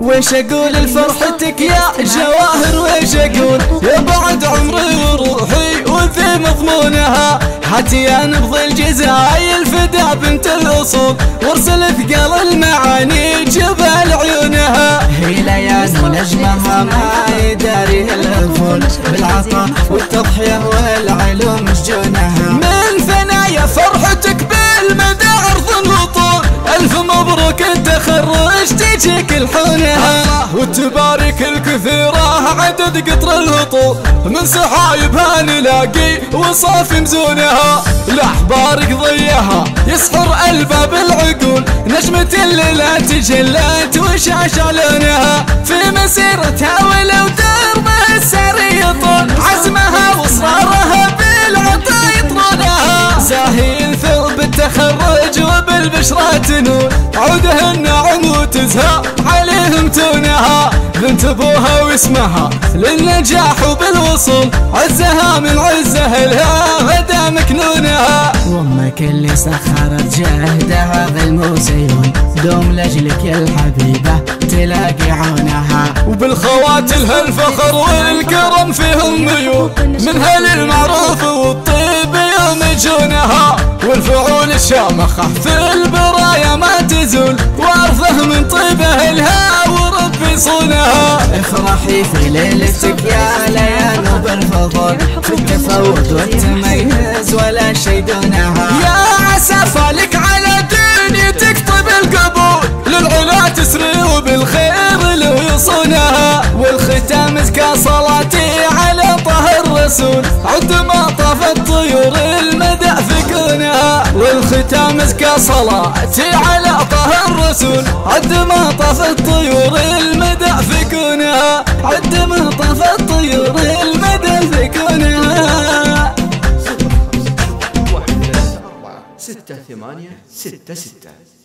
وش اقول لفرحتك يا جواهر، وش اقول يبعد عمري وروحي وذي مضمونها، حتى انبض الجزاي الفدا بنت الاصول وارسل ثقال المعاني جبال عيونها. هي ليان ونجمها ما يداريها الفول بالعطاء والتضحيه والعلوم شجونها، من ثنايا فرحتك بالمدى عرض وطول. الف مبروك التخرج تجيك الحونها والتبارك الكثيره عدد قطر الهطول، من سحايبها نلاقي وصاف مزونها، لاحبارك ضيها يسحر الباب العقول، نجمه الليله تجلت وشاش لونها، في مسيرتها ولو دربها السير يطول، عزمها واصرارها بالعطا يطردها. زاهيه انثر بالتخرج وبالبشرى تنور، عودها النعم وتزهى عليهم تونها، بنت ابوها واسمها للنجاح وبالوصول، عزها من عز اهلها غدا مكنونها. وامك اللي سخرت جهدها ظلم وسيون، دوم لاجلك يا الحبيبه تلاقي عونها، وبالخوات لها الفخر والكرم فيهم ميول، من هل المعروف والطيب يوم يجونها، والفعول الشامخه في البرايا ما تزول، وارضه من طيب اهلها وربي صونها. افرحي في ليلتك يا ليان وبالفضل، في التفوق والتميز ولا شي دونها، يا عسى لك على دنيتك طيب القبول، للعلا تسري وبالخير لو يصونها. والختام ازكى صلاتي على طه الرسول، عد ما طافت طيور المدى في كونها، والختام ازكى صلاتي على طه الرسول، عد ما طافت طيور المدى في كونها، عد ما طافت طيور المدى في كونها. 6 8 6 6